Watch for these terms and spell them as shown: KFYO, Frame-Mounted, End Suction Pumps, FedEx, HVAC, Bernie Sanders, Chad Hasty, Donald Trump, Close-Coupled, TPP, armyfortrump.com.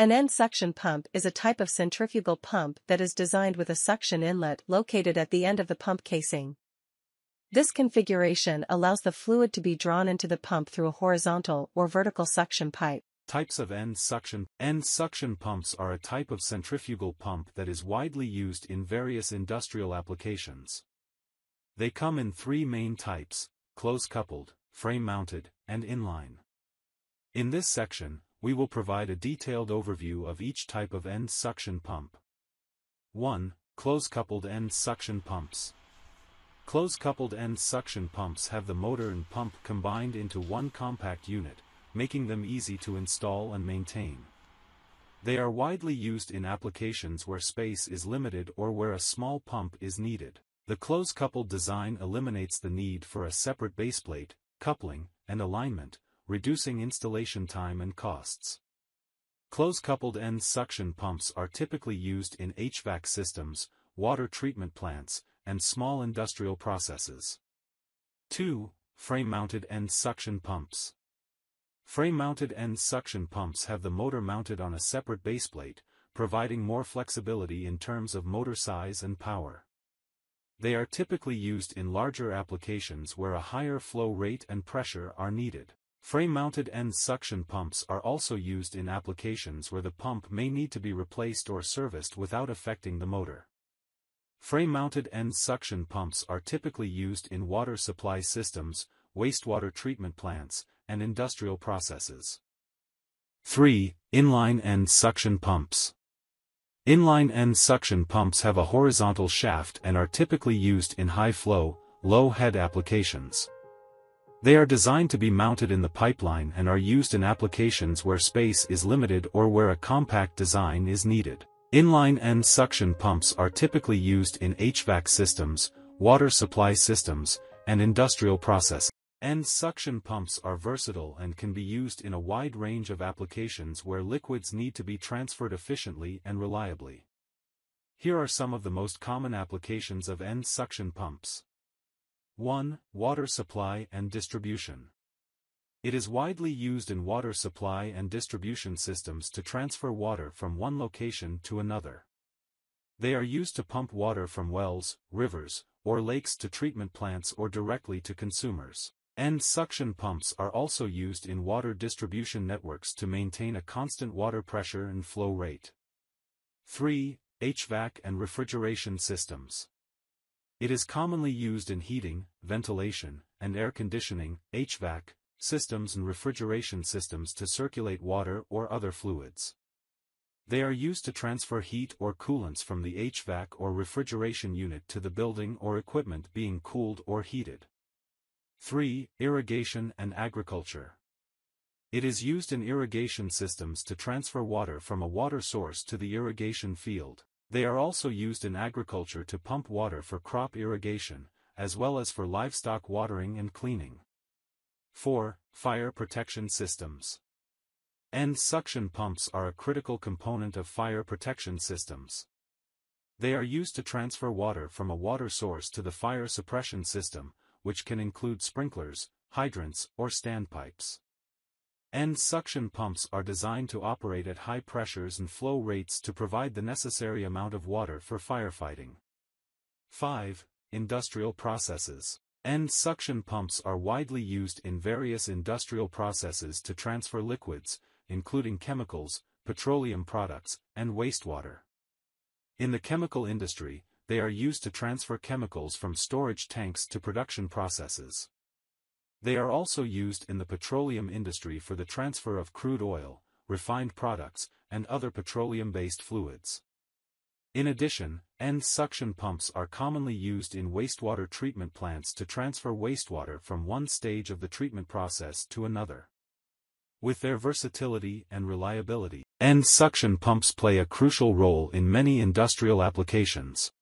An end suction pump is a type of centrifugal pump that is designed with a suction inlet located at the end of the pump casing. This configuration allows the fluid to be drawn into the pump through a horizontal or vertical suction pipe. Types of end suction. End suction pumps are a type of centrifugal pump that is widely used in various industrial applications. They come in three main types: close-coupled, frame-mounted, and inline. In this section, we will provide a detailed overview of each type of end suction pump. 1. Close-coupled end suction pumps. Close-coupled end suction pumps have the motor and pump combined into one compact unit, making them easy to install and maintain. They are widely used in applications where space is limited or where a small pump is needed. The close-coupled design eliminates the need for a separate baseplate, coupling, and alignment, reducing installation time and costs. Close-coupled end suction pumps are typically used in HVAC systems, water treatment plants, and small industrial processes. 2. Frame-mounted end suction pumps. Frame-mounted end suction pumps have the motor mounted on a separate baseplate, providing more flexibility in terms of motor size and power. They are typically used in larger applications where a higher flow rate and pressure are needed. Frame-mounted end suction pumps are also used in applications where the pump may need to be replaced or serviced without affecting the motor. Frame-mounted end suction pumps are typically used in water supply systems, wastewater treatment plants, and industrial processes. 3. Inline end suction pumps. Inline end suction pumps have a horizontal shaft and are typically used in high-flow, low-head applications. They are designed to be mounted in the pipeline and are used in applications where space is limited or where a compact design is needed. Inline end suction pumps are typically used in HVAC systems, water supply systems, and industrial processes. End suction pumps are versatile and can be used in a wide range of applications where liquids need to be transferred efficiently and reliably. Here are some of the most common applications of end suction pumps. 1. Water supply and distribution. It is widely used in water supply and distribution systems to transfer water from one location to another. They are used to pump water from wells, rivers, or lakes to treatment plants or directly to consumers. End suction pumps are also used in water distribution networks to maintain a constant water pressure and flow rate. 3. HVAC and refrigeration systems. It is commonly used in heating, ventilation, and air conditioning (HVAC) systems and refrigeration systems to circulate water or other fluids. They are used to transfer heat or coolants from the HVAC or refrigeration unit to the building or equipment being cooled or heated. 3. Irrigation and agriculture. It is used in irrigation systems to transfer water from a water source to the irrigation field. They are also used in agriculture to pump water for crop irrigation, as well as for livestock watering and cleaning. 4. Fire protection systems. End suction pumps are a critical component of fire protection systems. They are used to transfer water from a water source to the fire suppression system, which can include sprinklers, hydrants, or standpipes. End suction pumps are designed to operate at high pressures and flow rates to provide the necessary amount of water for firefighting. 5. Industrial processes. End suction pumps are widely used in various industrial processes to transfer liquids, including chemicals, petroleum products, and wastewater. In the chemical industry, they are used to transfer chemicals from storage tanks to production processes. They are also used in the petroleum industry for the transfer of crude oil, refined products, and other petroleum-based fluids. In addition, end suction pumps are commonly used in wastewater treatment plants to transfer wastewater from one stage of the treatment process to another. With their versatility and reliability, end suction pumps play a crucial role in many industrial applications.